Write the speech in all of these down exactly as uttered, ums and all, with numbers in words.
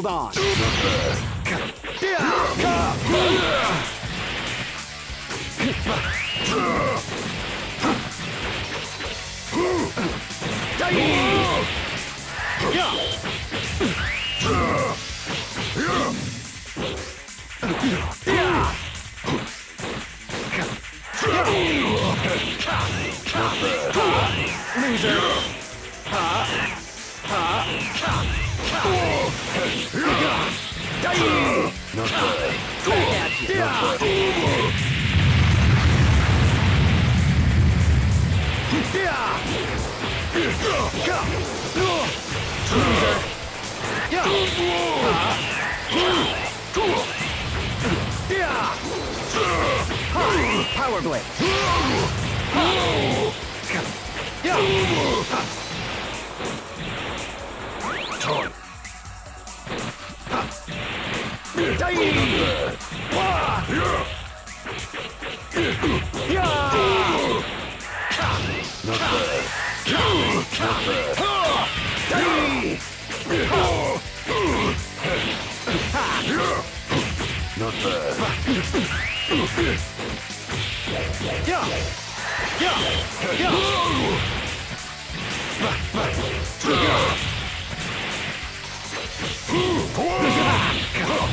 shield on. Loser. Ha. Power blade. Not bad. Yeah.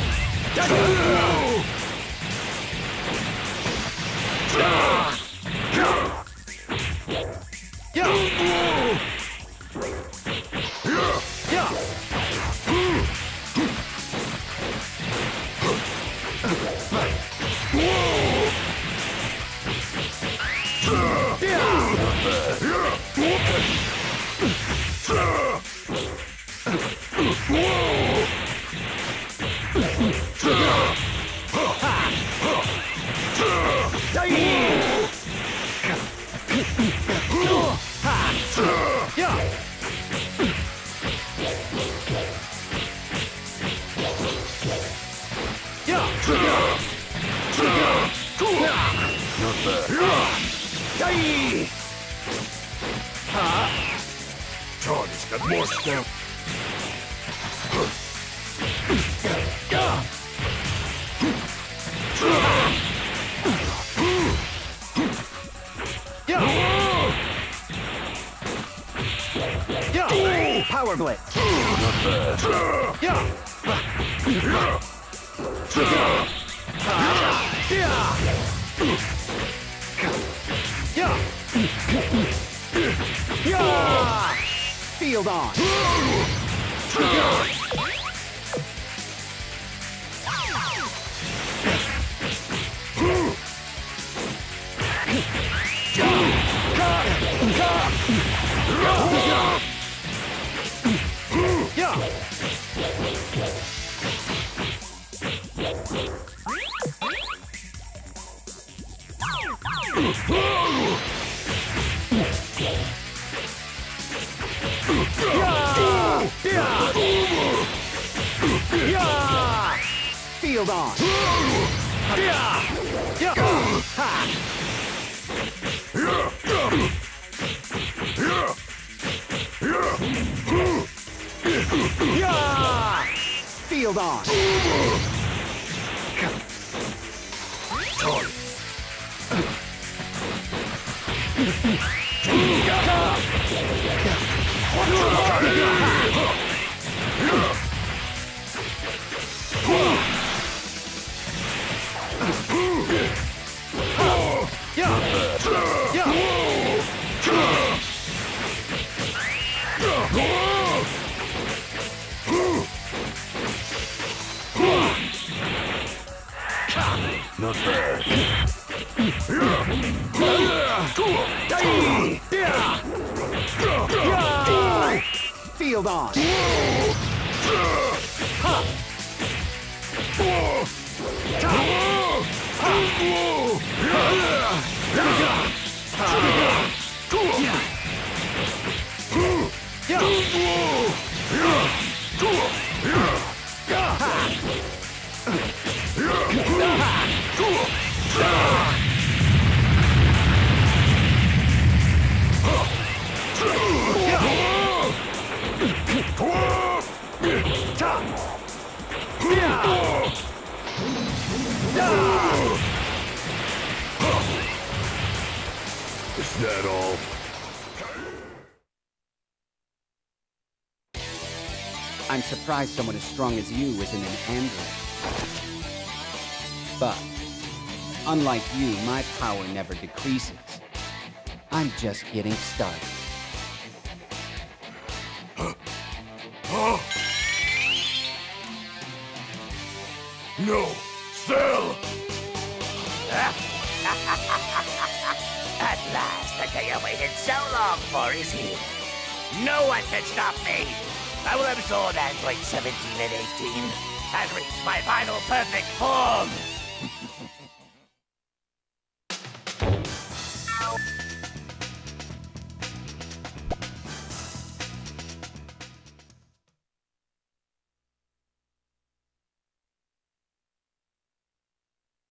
Yeah. Yeah. More stamp. Power blade. Field on. Field on. Field on. Not bad. Field on. Time. that all? I'm surprised someone as strong as you isn't an android. But, unlike you, my power never decreases. I'm just getting started. Huh? Huh? No! Cell! At last, the day I waited so long for is here. No one can stop me! I will absorb Android seventeen and eighteen and reach my final perfect form!